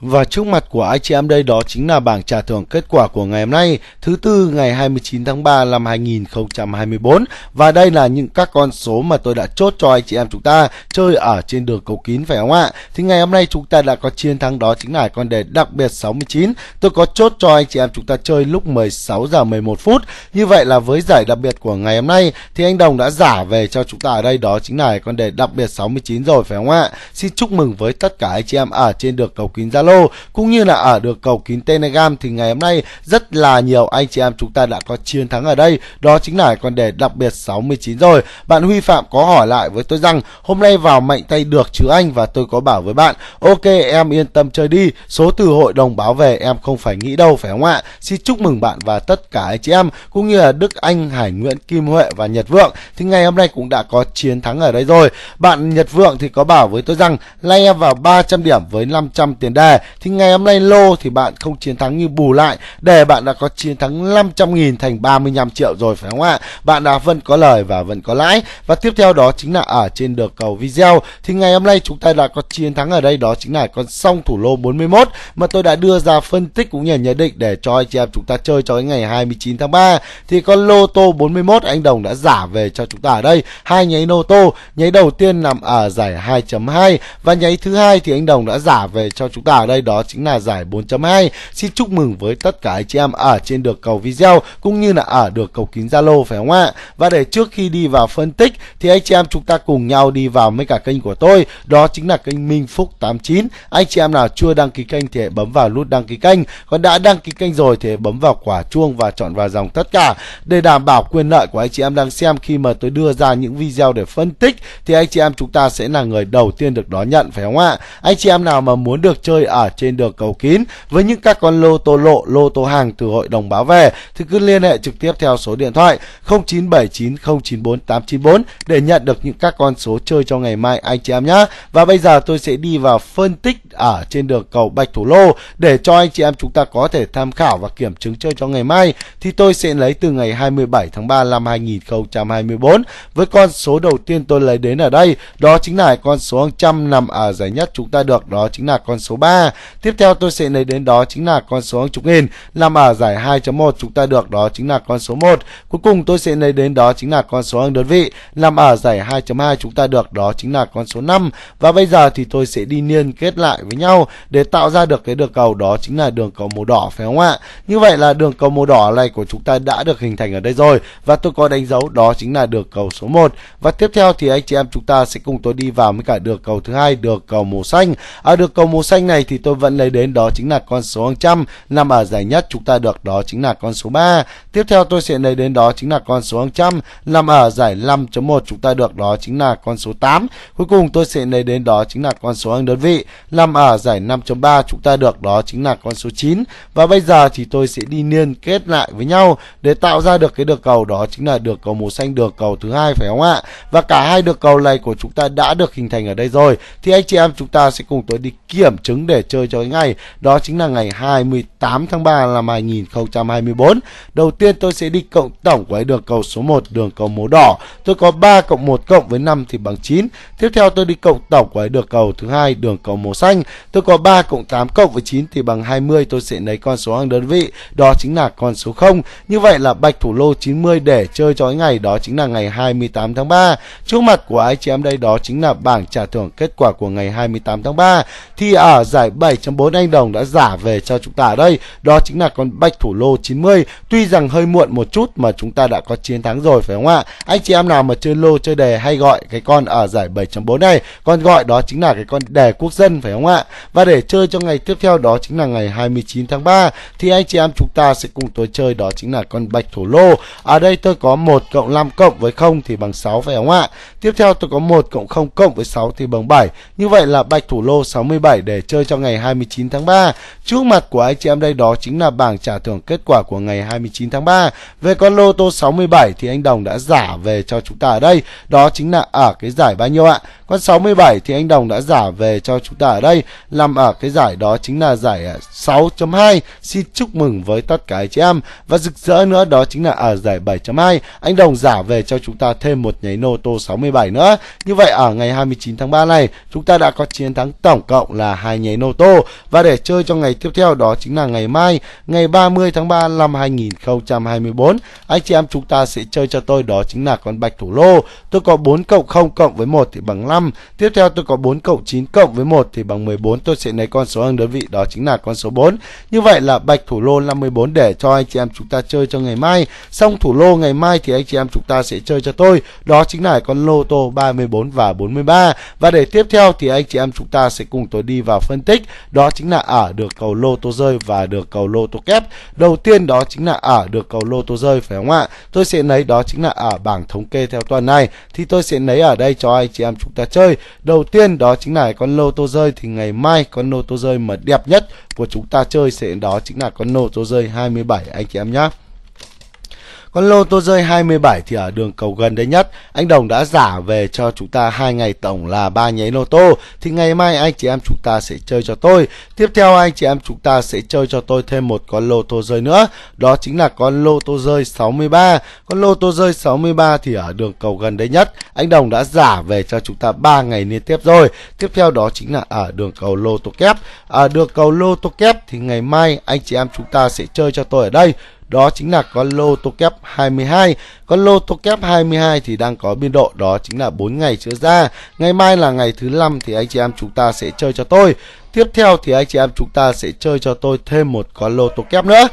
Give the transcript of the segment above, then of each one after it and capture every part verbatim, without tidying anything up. Và trước mặt của anh chị em đây đó chính là bảng trả thưởng kết quả của ngày hôm nay, thứ tư ngày hai mươi chín tháng ba năm hai nghìn không trăm hai mươi bốn. Và đây là những các con số mà tôi đã chốt cho anh chị em chúng ta chơi ở trên đường cầu kín phải không ạ? Thì ngày hôm nay chúng ta đã có chiến thắng đó chính là con đề đặc biệt sáu mươi chín. Tôi có chốt cho anh chị em chúng ta chơi lúc mười sáu giờ mười một phút. Như vậy là với giải đặc biệt của ngày hôm nay thì anh Đồng đã giả về cho chúng ta ở đây đó chính là con đề đặc biệt sáu mươi chín rồi phải không ạ? Xin chúc mừng với tất cả anh chị em ở trên đường cầu kín Zalo cũng như là ở được cầu kín Telegram. Thì ngày hôm nay rất là nhiều anh chị em chúng ta đã có chiến thắng ở đây, đó chính là con đề đặc biệt sáu mươi chín rồi. Bạn Huy Phạm có hỏi lại với tôi rằng hôm nay vào mạnh tay được chứ anh, và tôi có bảo với bạn ok em yên tâm chơi đi, số từ hội đồng báo về em không phải nghĩ đâu phải không ạ? Xin chúc mừng bạn và tất cả anh chị em cũng như là Đức Anh, Hải Nguyễn, Kim Huệ và Nhật Vượng thì ngày hôm nay cũng đã có chiến thắng ở đây rồi. Bạn Nhật Vượng thì có bảo với tôi rằng lay em vào ba trăm điểm với năm trăm tiền đề. Thì ngày hôm nay lô thì bạn không chiến thắng như bù lại để bạn đã có chiến thắng năm trăm nghìn thành ba mươi lăm triệu rồi phải không ạ? Bạn đã vẫn có lời và vẫn có lãi. Và tiếp theo đó chính là ở trên đường cầu video thì ngày hôm nay chúng ta đã có chiến thắng ở đây đó chính là con song thủ lô bốn mươi mốt mà tôi đã đưa ra phân tích cũng như nhận định để cho anh chị em chúng ta chơi cho đến ngày hai mươi chín tháng ba. Thì con lô tô bốn mươi mốt anh Đồng đã giả về cho chúng ta ở đây hai nháy lô tô, nháy đầu tiên nằm ở giải hai chấm hai và nháy thứ hai thì anh Đồng đã giả về cho chúng ta ở đây đó chính là giải bốn chấm hai. Xin chúc mừng với tất cả anh chị em ở trên đường cầu video cũng như là ở đường cầu kín Zalo phải không ạ? Và để trước khi đi vào phân tích thì anh chị em chúng ta cùng nhau đi vào với cả kênh của tôi, đó chính là kênh Minh Phúc tám chín. Anh chị em nào chưa đăng ký kênh thì hãy bấm vào nút đăng ký kênh, còn đã đăng ký kênh rồi thì hãy bấm vào quả chuông và chọn vào dòng tất cả để đảm bảo quyền lợi của anh chị em đang xem. Khi mà tôi đưa ra những video để phân tích thì anh chị em chúng ta sẽ là người đầu tiên được đón nhận phải không ạ? Anh chị em nào mà muốn được chơi ở trên đường cầu kín với những các con lô tô lộ, lô tô hàng từ hội đồng báo về thì cứ liên hệ trực tiếp theo số điện thoại không chín bảy chín không chín bốn tám chín bốn để nhận được những các con số chơi cho ngày mai anh chị em nhé. Và bây giờ tôi sẽ đi vào phân tích ở trên đường cầu bạch thủ lô để cho anh chị em chúng ta có thể tham khảo và kiểm chứng chơi cho ngày mai. Thì tôi sẽ lấy từ ngày hai mươi bảy tháng ba năm hai nghìn không trăm hai mươi bốn với con số đầu tiên tôi lấy đến ở đây đó chính là con số một trăm nằm ở giải nhất chúng ta được đó chính là con số ba. Tiếp theo tôi sẽ lấy đến đó chính là con số một trăm nghìn nằm ở giải hai chấm một chúng ta được đó chính là con số một. Cuối cùng tôi sẽ lấy đến đó chính là con số hàng đơn vị nằm ở giải hai chấm hai chúng ta được đó chính là con số năm. Và bây giờ thì tôi sẽ đi liên kết lại với nhau để tạo ra được cái đường cầu đó chính là đường cầu màu đỏ phải không ạ? Như vậy là đường cầu màu đỏ này của chúng ta đã được hình thành ở đây rồi và tôi có đánh dấu đó chính là đường cầu số một. Và tiếp theo thì anh chị em chúng ta sẽ cùng tôi đi vào với cả đường cầu thứ hai, đường cầu màu xanh. Ở đường cầu màu xanh này thì tôi vẫn lấy đến đó chính là con số một trăm nằm ở giải nhất chúng ta được đó chính là con số ba. Tiếp theo tôi sẽ lấy đến đó chính là con số một trăm nằm ở giải năm chấm một chúng ta được đó chính là con số tám. Cuối cùng tôi sẽ lấy đến đó chính là con số hàng đơn vị nằm ở giải năm chấm ba chúng ta được đó chính là con số chín. Và bây giờ thì tôi sẽ đi liên kết lại với nhau để tạo ra được cái đường cầu đó chính là đường cầu màu xanh, đường cầu thứ hai phải không ạ? Và cả hai đường cầu này của chúng ta đã được hình thành ở đây rồi thì anh chị em chúng ta sẽ cùng tôi đi kiểm chứng để chơi cho cái ngày đó chính là ngày hai mươi tám tháng ba năm hai nghìn không trăm hai mươi bốn. Đầu tiên tôi sẽ đi cộng tổng của đường cầu số một, đường cầu màu đỏ. Tôi có ba cộng một cộng với năm thì bằng chín. Tiếp theo tôi đi cộng tổng của đường cầu thứ hai, đường cầu màu xanh. Tôi có ba cộng tám cộng với chín thì bằng hai mươi. Tôi sẽ lấy con số hàng đơn vị đó chính là con số không. Như vậy là bạch thủ lô chín mươi để chơi cho cái ngày đó chính là ngày hai mươi tám tháng ba. Trước mặt của anh chị em đây đó chính là bảng trả thưởng kết quả của ngày hai mươi tám tháng ba. Thì ở giải bảy chấm bốn anh Đồng đã giả về cho chúng ta ở đây đó chính là con bạch thủ lô chín mươi. Tuy rằng hơi muộn một chút mà chúng ta đã có chiến thắng rồi phải không ạ? Anh chị em nào mà chơi lô chơi đề hay gọi cái con ở giải bảy chấm bốn này, con gọi đó chính là cái con đề quốc dân phải không ạ? Và để chơi cho ngày tiếp theo đó chính là ngày hai mươi chín tháng ba thì anh chị em chúng ta sẽ cùng tôi chơi đó chính là con bạch thủ lô. Ở đây tôi có một cộng năm cộng với không thì bằng sáu phải không ạ? Tiếp theo tôi có một cộng không cộng với sáu thì bằng bảy. Như vậy là bạch thủ lô sáu mươi bảy để chơi cho ngày hai mươi chín tháng ba. Trước mặt của anh chị em đây đó chính là bảng trả thưởng kết quả của ngày hai mươi chín tháng ba. Về con lô tô sáu mươi bảy thì anh Đồng đã giả về cho chúng ta ở đây đó chính là ở cái giải bao nhiêu ạ? Con sáu mươi bảy thì anh Đồng đã giả về cho chúng ta ở đây, nằm ở cái giải đó chính là giải sáu chấm hai. Xin chúc mừng với tất cả chị em. Và rực rỡ nữa đó chính là ở giải bảy chấm hai, anh Đồng giả về cho chúng ta thêm một nháy nô tô sáu mươi bảy nữa. Như vậy ở ngày hai mươi chín tháng ba này, chúng ta đã có chiến thắng tổng cộng là hai nháy nô tô. Và để chơi cho ngày tiếp theo đó chính là ngày mai, ngày ba mươi tháng ba năm hai nghìn không trăm hai mươi bốn, anh chị em chúng ta sẽ chơi cho tôi đó chính là con bạch thủ lô. Tôi có bốn cộng không cộng với một thì bằng năm. Tiếp theo tôi có bốn cộng chín cộng với một thì bằng mười bốn. Tôi sẽ lấy con số hàng đơn vị đó chính là con số bốn. Như vậy là bạch thủ lô năm mươi bốn để cho anh chị em chúng ta chơi cho ngày mai. Xong thủ lô ngày mai thì anh chị em chúng ta sẽ chơi cho tôi đó chính là con lô tô ba mươi bốn và bốn mươi ba. Và để tiếp theo thì anh chị em chúng ta sẽ cùng tôi đi vào phân tích đó chính là ở được cầu lô tô rơi và được cầu lô tô kép. Đầu tiên đó chính là ở được cầu lô tô rơi phải không ạ? Tôi sẽ lấy đó chính là ở bảng thống kê theo tuần này thì tôi sẽ lấy ở đây cho anh chị em chúng ta chơi. Đầu tiên đó chính là con lô tô rơi thì ngày mai con lô tô rơi mà đẹp nhất của chúng ta chơi sẽ đó chính là con lô tô rơi hai mươi bảy anh chị em nhé. Con lô tô rơi hai mươi bảy thì ở đường cầu gần đấy nhất, anh Đồng đã giả về cho chúng ta hai ngày tổng là ba nháy lô tô. Thì ngày mai anh chị em chúng ta sẽ chơi cho tôi. Tiếp theo anh chị em chúng ta sẽ chơi cho tôi thêm một con lô tô rơi nữa, đó chính là con lô tô rơi sáu mươi ba. Con lô tô rơi sáu mươi ba thì ở đường cầu gần đấy nhất, anh Đồng đã giả về cho chúng ta ba ngày liên tiếp rồi. Tiếp theo đó chính là ở đường cầu lô tô kép. Ở đường cầu lô tô kép thì ngày mai anh chị em chúng ta sẽ chơi cho tôi ở đây đó chính là con lô tô kép hai mươi hai. Con lô tô kép hai mươi hai thì đang có biên độ đó chính là bốn ngày chữa ra. Ngày mai là ngày thứ năm thì anh chị em chúng ta sẽ chơi cho tôi. Tiếp theo thì anh chị em chúng ta sẽ chơi cho tôi thêm một con lô tô kép nữa.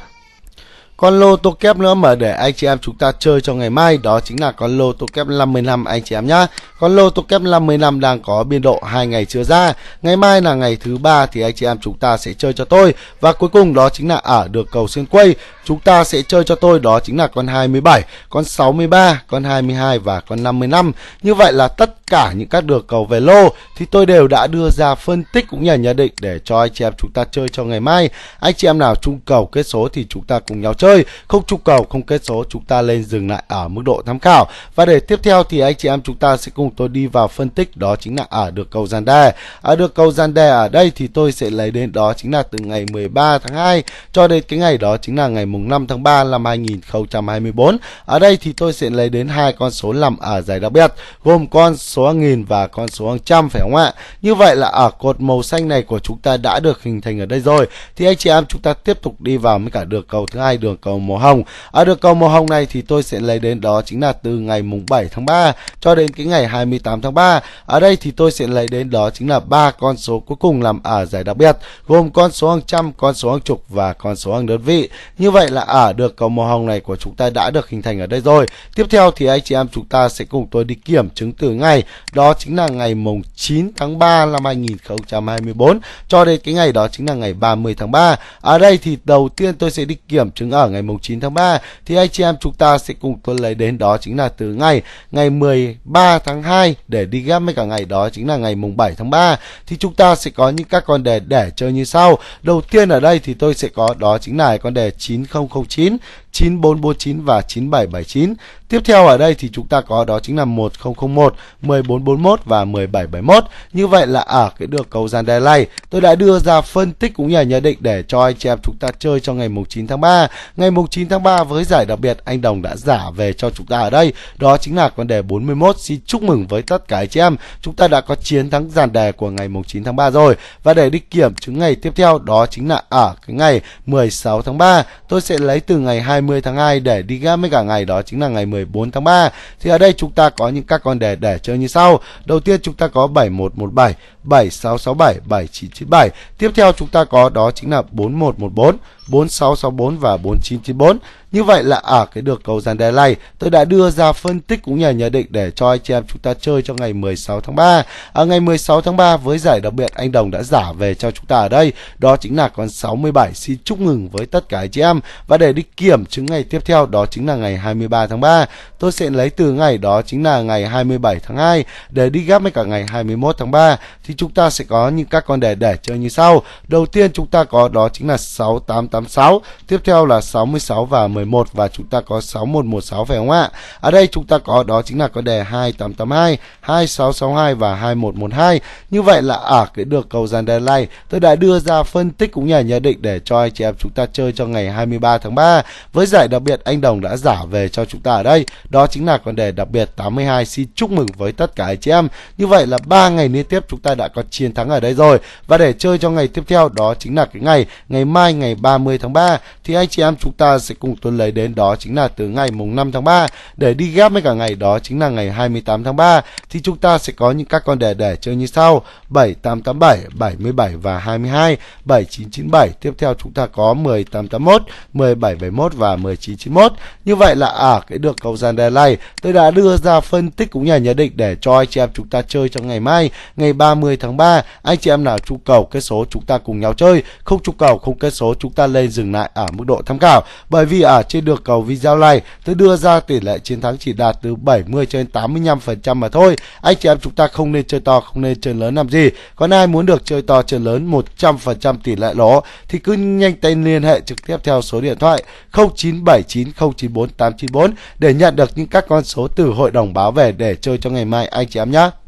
Con lô tô kép nữa mà để anh chị em chúng ta chơi cho ngày mai đó chính là con lô tô kép năm mươi lăm anh chị em nhá. Con lô tô kép năm mươi lăm đang có biên độ hai ngày chưa ra. Ngày mai là ngày thứ ba thì anh chị em chúng ta sẽ chơi cho tôi. Và cuối cùng đó chính là ở được cầu xuyên quay, chúng ta sẽ chơi cho tôi đó chính là con hai mươi bảy, con sáu mươi ba, con hai mươi hai và con năm mươi lăm. Như vậy là tất cả những các đường cầu về lô thì tôi đều đã đưa ra phân tích cũng như là nhận định để cho anh chị em chúng ta chơi cho ngày mai. Anh chị em nào chung cầu kết số thì chúng ta cùng nhau chơi, không chung cầu không kết số chúng ta lên dừng lại ở mức độ tham khảo. Và để tiếp theo thì anh chị em chúng ta sẽ cùng tôi đi vào phân tích đó chính là ở được cầu gian đe. Ở được cầu gian đe ở đây thì tôi sẽ lấy đến đó chính là từ ngày mười ba tháng hai cho đến cái ngày đó chính là ngày mùng năm tháng ba năm hai nghìn không trăm hai mươi bốn. Ở đây thì tôi sẽ lấy đến hai con số nằm ở giải đặc biệt gồm con số hàng nghìn và con số hàng trăm phải không ạ? Như vậy là ở cột màu xanh này của chúng ta đã được hình thành ở đây rồi. Thì anh chị em chúng ta tiếp tục đi vào với cả đường cầu thứ hai, đường cầu màu hồng. Ở đường cầu màu hồng này thì tôi sẽ lấy đến đó chính là từ ngày mùng bảy tháng ba cho đến cái ngày hai mươi tám tháng ba. Ở đây thì tôi sẽ lấy đến đó chính là ba con số cuối cùng nằm ở giải đặc biệt gồm con số hàng trăm, con số hàng chục và con số hàng đơn vị. Như vậy là ở đường cầu màu hồng này của chúng ta đã được hình thành ở đây rồi. Tiếp theo thì anh chị em chúng ta sẽ cùng tôi đi kiểm chứng từ ngày đó chính là ngày mùng chín tháng ba năm hai nghìn không trăm hai mươi bốn cho đến cái ngày đó chính là ngày ba mươi tháng ba. Ở đây thì đầu tiên tôi sẽ đi kiểm chứng ở ngày mùng chín tháng ba thì anh chị em chúng ta sẽ cùng tôi lấy đến đó chính là từ ngày ngày mười ba tháng hai để đi ghép với cả ngày đó chính là ngày mùng bảy tháng ba. Thì chúng ta sẽ có những các con đề để chơi như sau. Đầu tiên ở đây thì tôi sẽ có đó chính là con đề chín không không chín, chín bốn bốn chín và chín bảy bảy chín. Tiếp theo ở đây thì chúng ta có đó chính là một không không một, một bốn bốn mốt và một bảy bảy mốt. Như vậy là ở cái đường cầu gian đe này, tôi đã đưa ra phân tích cũng như là nhận định để cho anh chị em chúng ta chơi cho ngày mùng chín tháng ba. Ngày mùng chín tháng ba với giải đặc biệt anh Đồng đã giả về cho chúng ta ở đây đó chính là con đề bốn mươi mốt. Xin chúc mừng với tất cả anh chị em. Chúng ta đã có chiến thắng gian đe của ngày mùng chín tháng ba rồi. Và để đi kiểm chứng ngày tiếp theo đó chính là ở cái ngày mười sáu tháng ba, tôi sẽ lấy từ ngày hai mươi tháng hai để đi ghép với cả ngày đó chính là ngày mười bốn tháng ba. Thì ở đây chúng ta có những các con đề để chơi như sau. Đầu tiên chúng ta có bảy một một bảy, bảy sáu sáu bảy, bảy chín chín bảy. Tiếp theo chúng ta có đó chính là bốn một một bốn, bốn sáu sáu bốn và bốn chín chín bốn. Như vậy là ở cái đường cầu gian đe này, tôi đã đưa ra phân tích cũng như là nhận định để cho anh chị em chúng ta chơi cho ngày mười sáu tháng ba. Ở ngày mười sáu tháng ba với giải đặc biệt anh Đồng đã giả về cho chúng ta ở đây đó chính là con sáu mươi bảy. Xin chúc mừng với tất cả anh chị em. Và để đi kiểm chứng chứng ngày tiếp theo, đó chính là ngày hai mươi ba tháng ba. Tôi sẽ lấy từ ngày đó chính là ngày hai mươi bảy tháng hai để đi ghép với cả ngày hai mươi mốt tháng ba. Thì chúng ta sẽ có những các con đề để chơi như sau. Đầu tiên chúng ta có đó chính là sáu tám tám sáu, tiếp theo là sáu mươi sáu và mười một, và chúng ta có sáu một một sáu, phải không ạ? Ở đây chúng ta có đó chính là con đề hai tám tám hai, hai sáu sáu hai và hai một một hai. Như vậy là ở cái được cầu dàn đề này, tôi đã đưa ra phân tích cũng như là nhận định để cho anh chị em chúng ta chơi cho ngày hai mươi ba tháng ba. Với giải đặc biệt, anh Đồng đã giả về cho chúng ta ở đây, đó chính là con đề đặc biệt tám mươi hai. Xin chúc mừng với tất cả anh chị em. Như vậy là ba ngày liên tiếp chúng ta đã có chiến thắng ở đây rồi. Và để chơi cho ngày tiếp theo, đó chính là cái ngày ngày mai, ngày ba mươi tháng ba, thì anh chị em chúng ta sẽ cùng tôi lấy đến đó chính là từ ngày mùng năm tháng ba để đi ghép với cả ngày đó chính là ngày hai mươi tám tháng ba. Thì chúng ta sẽ có những các con đề để chơi như sau: bảy tám tám bảy, bảy mươi bảy và hai mươi hai, bảy chín chín bảy, tiếp theo chúng ta có mười tám tám mốt, mười bảy bảy mốt và mười chín chín mốt. Như vậy là ở cái đường cầu dàn đề này, tôi đã đưa ra phân tích cũng như là nhận định để cho anh chị em chúng ta chơi trong ngày mai, ngày ba mươi tháng ba. Anh chị em nào trúng cầu kết số chúng ta cùng nhau chơi, không trúng cầu không kết số chúng ta lên dừng lại ở mức độ tham khảo. Bởi vì ở trên đường cầu video này, tôi đưa ra tỷ lệ chiến thắng chỉ đạt từ bảy mươi trên tám mươi lăm phần trăm mà thôi. Anh chị em chúng ta không nên chơi to, không nên chơi lớn làm gì. Còn ai muốn được chơi to chơi lớn một trăm phần trăm tỷ lệ lỗ thì cứ nhanh tay liên hệ trực tiếp theo số điện thoại không chín bảy chín không chín bốn tám chín bốn để nhận được những các con số từ hội đồng báo về để chơi cho ngày mai anh chị em nhé.